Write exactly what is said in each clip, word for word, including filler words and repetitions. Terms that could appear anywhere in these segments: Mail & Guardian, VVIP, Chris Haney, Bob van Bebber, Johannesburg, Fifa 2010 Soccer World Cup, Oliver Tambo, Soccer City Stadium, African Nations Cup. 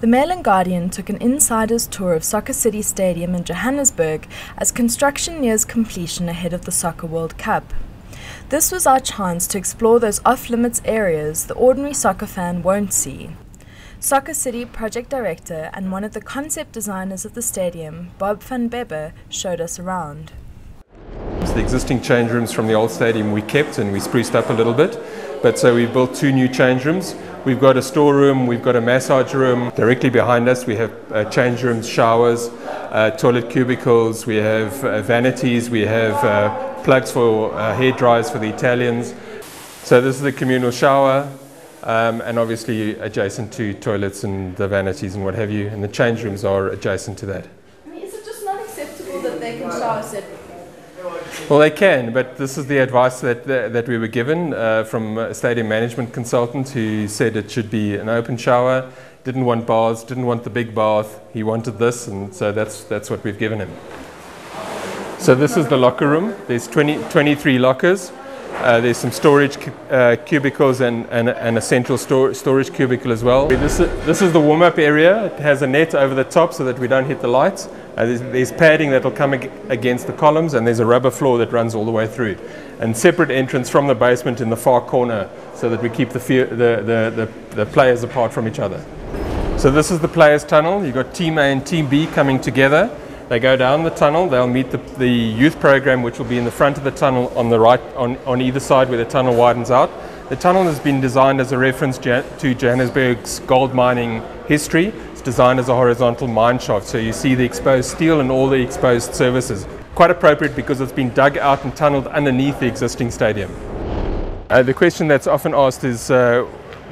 The Mail and Guardian took an insider's tour of Soccer City Stadium in Johannesburg as construction nears completion ahead of the Soccer World Cup. This was our chance to explore those off-limits areas the ordinary soccer fan won't see. Soccer City project director and one of the concept designers of the stadium, Bob van Bebber, showed us around. The existing change rooms from the old stadium we kept and we spruced up a little bit, but so we've built two new change rooms. We've got a storeroom, we've got a massage room. Directly behind us we have uh, change rooms, showers, uh, toilet cubicles, we have uh, vanities, we have uh, plugs for uh, hair dryers for the Italians. So this is the communal shower um, and obviously adjacent to toilets and the vanities and what have you, and the change rooms are adjacent to that. I mean, is it just not acceptable that they can shower separately? Well, they can, but this is the advice that, that, that we were given uh, from a stadium management consultant who said it should be an open shower, didn't want baths, didn't want the big bath, he wanted this, and so that's, that's what we've given him. So this is the locker room. There's twenty, twenty-three lockers, uh, there's some storage cu uh, cubicles and, and, and a central stor storage cubicle as well. This is, this is the warm-up area. It has a net over the top so that we don't hit the lights. Uh, there's, there's padding that will come ag against the columns, and there's a rubber floor that runs all the way through. And separate entrance from the basement in the far corner so that we keep the, the, the, the, the players apart from each other. So this is the players' tunnel. You've got Team A and Team B coming together. They go down the tunnel. They'll meet the, the youth program, which will be in the front of the tunnel on the right, on, on either side where the tunnel widens out. The tunnel has been designed as a reference to Johannesburg's gold mining history. Designed as a horizontal mine shaft, so you see the exposed steel and all the exposed surfaces. Quite appropriate because it's been dug out and tunnelled underneath the existing stadium. Uh, the question that's often asked is uh,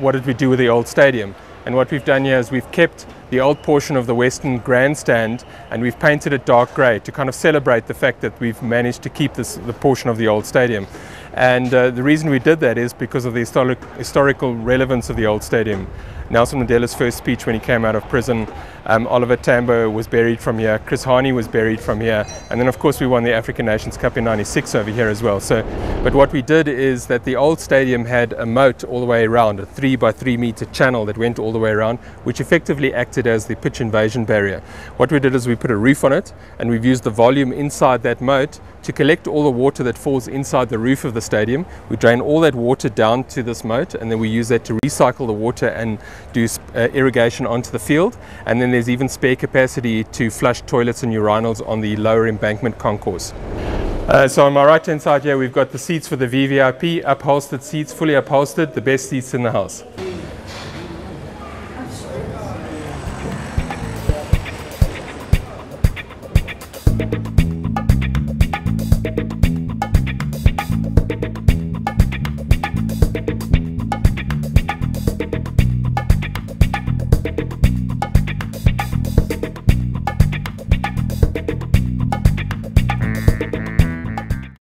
what did we do with the old stadium? And what we've done here is we've kept the old portion of the western grandstand and we've painted it dark grey to kind of celebrate the fact that we've managed to keep this the portion of the old stadium. And uh, the reason we did that is because of the historic, historical relevance of the old stadium. Nelson Mandela's first speech when he came out of prison, um, Oliver Tambo was buried from here, Chris Haney was buried from here, and then of course we won the African Nations Cup in ninety-six over here as well. So, but what we did is that the old stadium had a moat all the way around, a three by three metre channel that went all the way around, which effectively acted as the pitch invasion barrier. What we did is we put a roof on it, and we've used the volume inside that moat to collect all the water that falls inside the roof of the stadium. We drain all that water down to this moat, and then we use that to recycle the water and do uh, irrigation onto the field. And then there's even spare capacity to flush toilets and urinals on the lower embankment concourse. Uh, so on my right hand side here, we've got the seats for the V V I P, upholstered seats, fully upholstered, the best seats in the house.